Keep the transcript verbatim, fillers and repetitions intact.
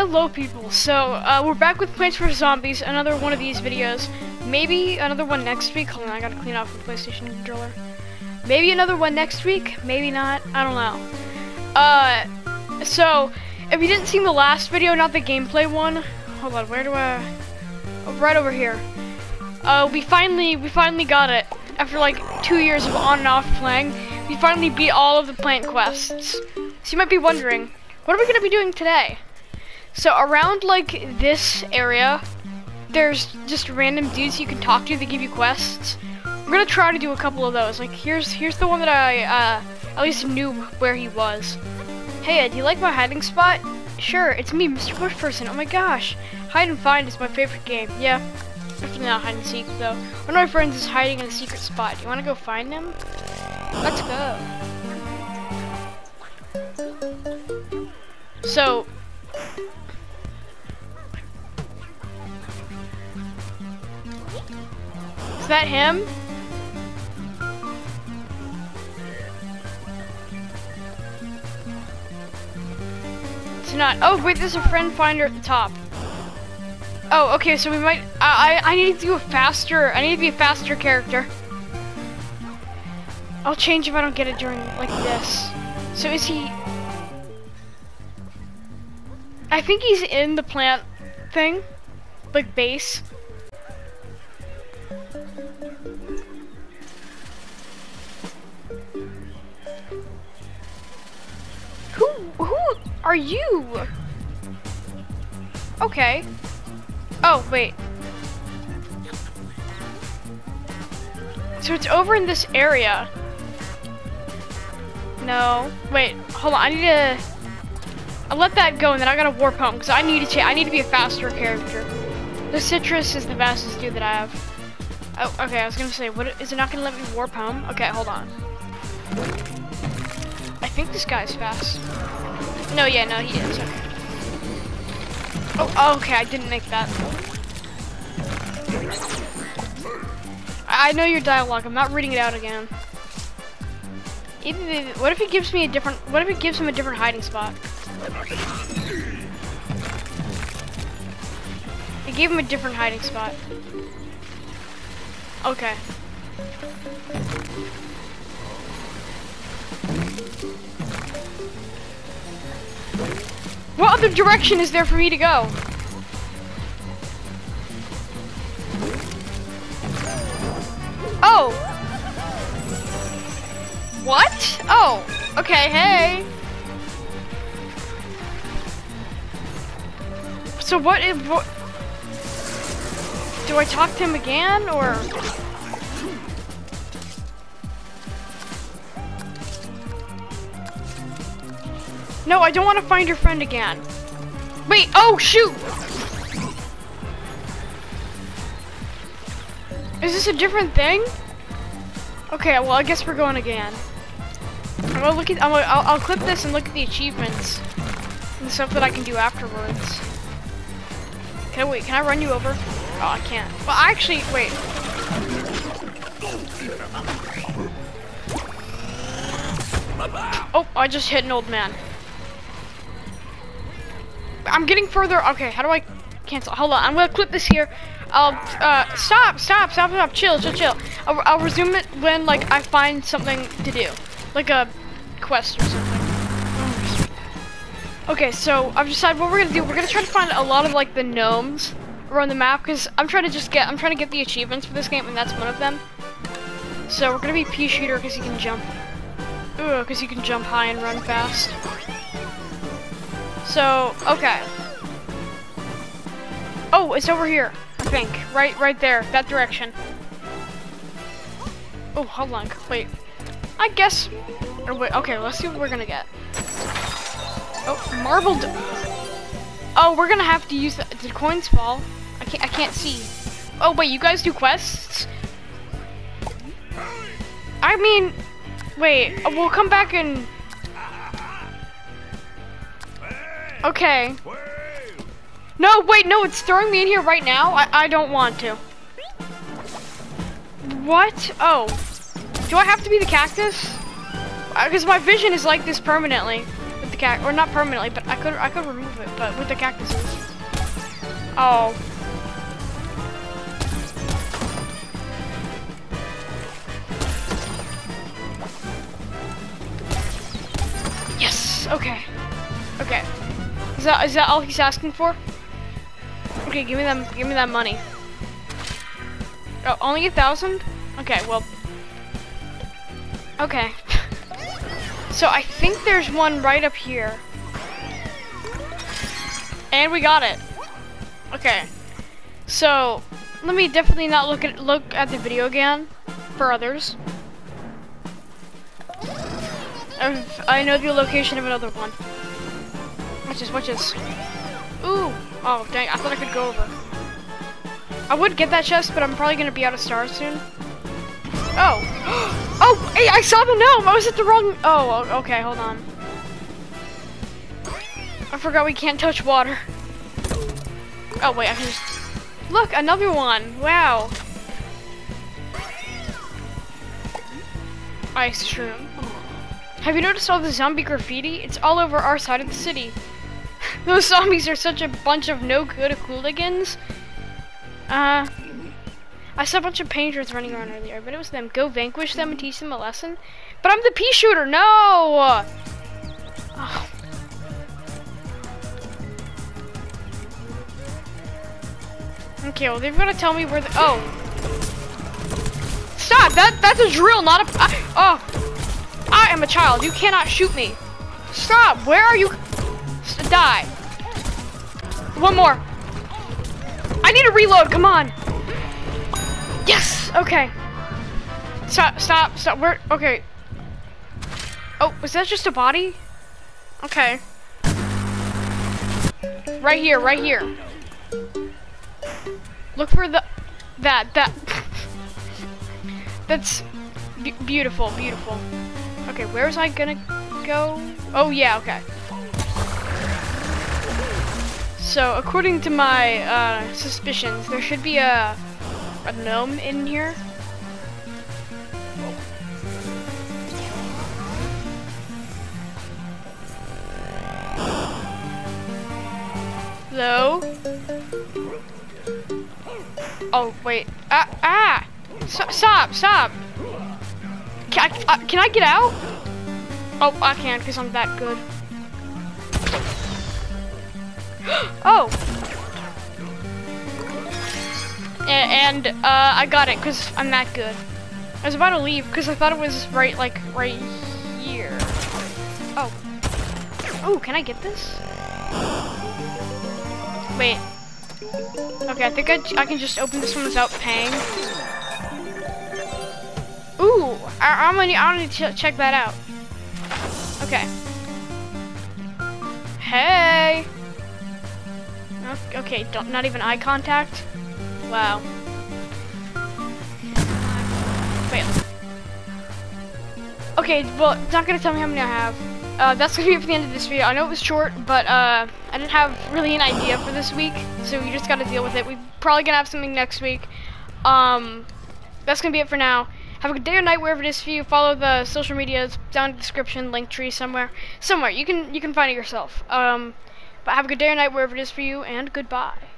Hello people, so uh, we're back with Plants versus. Zombies, another one of these videos. Maybe another one next week. Hold on, I gotta clean off the PlayStation controller. Maybe another one next week, maybe not, I don't know. Uh, so, if you didn't see the last video, not the gameplay one. Hold on, where do I... Oh, right over here. Uh, we finally, we finally got it. After like two years of on and off playing, we finally beat all of the plant quests. So you might be wondering, what are we gonna be doing today? So around like this area, there's just random dudes you can talk to that give you quests. We're gonna try to do a couple of those. Like here's here's the one that I uh, at least knew where he was. Hey, do you like my hiding spot? Sure, it's me, Mister Bushperson. Oh my gosh, hide and find is my favorite game. Yeah, definitely not hide and seek though. One of my friends is hiding in a secret spot. You wanna go find him? Let's go. So. Is that him? It's not. Oh wait, there's a friend finder at the top. Oh, okay. So we might. I I, I need to do a faster. I need to be a faster character. I'll change if I don't get it during like this. So is he? I think he's in the plant thing, like base. Who, who are you? Okay. Oh, wait. So it's over in this area. No, wait, hold on, I need to... I'll let that go and then I gotta warp home because I need to cha- I need to be a faster character. The citrus is the fastest dude that I have. Oh, okay, I was gonna say, what is it not gonna let me warp home? Okay, hold on. I think this guy's fast. No, yeah, no, he is. Okay. Oh, okay, I didn't make that. I know your dialogue, I'm not reading it out again. What if he gives me a different, what if it gives him a different hiding spot? It gave him a different hiding spot. Okay. What other direction is there for me to go? Oh! What? Oh, okay, hey. So what if, what, do I talk to him again, or? No, I don't want to find your friend again. Wait, oh shoot! Is this a different thing? Okay, well I guess we're going again. I'm gonna look at, I'm gonna, I'll, I'll clip this and look at the achievements and stuff that I can do afterwards. Can I, wait, can I run you over? Oh, I can't. Well, actually, wait. Oh, I just hit an old man. I'm getting further. Okay, how do I cancel? Hold on, I'm gonna clip this here. I'll, uh, stop, stop, stop, stop, chill, chill, chill. I'll, I'll resume it when, like, I find something to do. Like a quest or something. Okay, so I've decided what we're gonna do. We're gonna try to find a lot of like the gnomes around the map because I'm trying to just get I'm trying to get the achievements for this game, and that's one of them. So we're gonna be pea shooter because you can jump. Ooh, because you can jump high and run fast. So okay. Oh, it's over here. I think right, right there, that direction. Oh, hold on, wait. I guess. Or wait, okay, let's see what we're gonna get. Oh, marble. Oh, we're gonna have to use the, the coins fall. I can't. I can't see. Oh wait, you guys do quests? I mean, wait. We'll come back and. Okay. No, wait, no. It's throwing me in here right now. I I don't want to. What? Oh, do I have to be the cactus? Because my vision is like this permanently. cactus, or not permanently, but I could I could remove it, but with the cactuses. Oh. Yes. Okay. Okay. Is that is that all he's asking for? Okay, give me that give me that money. Oh, only a thousand? Okay, well. Okay. So I think there's one right up here. And we got it. Okay. So let me definitely not look at look at the video again for others. I've, I know the location of another one. Watch this, watch this. Ooh. Oh dang, I thought I could go over. I would get that chest, but I'm probably gonna be out of stars soon. Oh. Oh, hey, I saw the gnome. I was at the wrong. Oh, okay, hold on. I forgot we can't touch water. Oh, wait, I can just. Look, another one. Wow. Ice shroom. Have you noticed all the zombie graffiti? It's all over our side of the city. Those zombies are such a bunch of no good hooligans. Uh. I saw a bunch of painters running around earlier, but it was them. Go vanquish them and teach them a lesson. But I'm the pea shooter. No. Oh. Okay, well they've got to tell me where. The oh. Stop. That that's a drill, not a. I, oh. I am a child. You cannot shoot me. Stop. Where are you? Die. One more. I need to reload. Come on. Yes! Okay. Stop, stop, stop. Where? Okay. Oh, was that just a body? Okay. Right here, right here. Look for the. That, that. That's be beautiful, beautiful. Okay, where was I gonna go? Oh, yeah, okay. So, according to my uh, suspicions, there should be a. A gnome in here. Hello? Oh wait! Ah! Ah! Stop! Stop! Stop! Can I, uh, can I get out? Oh, I can't because I'm that good. Oh! And uh, I got it because I'm that good. I was about to leave because I thought it was right, like right here. Oh, oh, can I get this? Wait. Okay, I think I, I can just open this one without paying. Ooh, I, I'm gonna I need to check that out. Okay. Hey. Okay, don't not even eye contact. Wow. Wait. Okay, well, it's not gonna tell me how many I have. Uh, that's gonna be it for the end of this video. I know it was short, but uh, I didn't have really an idea for this week, so you just gotta deal with it. We're probably gonna have something next week. Um, that's gonna be it for now. Have a good day or night wherever it is for you. Follow the social medias down in the description, link tree somewhere, somewhere. You can you can find it yourself. Um, but have a good day or night wherever it is for you, and goodbye.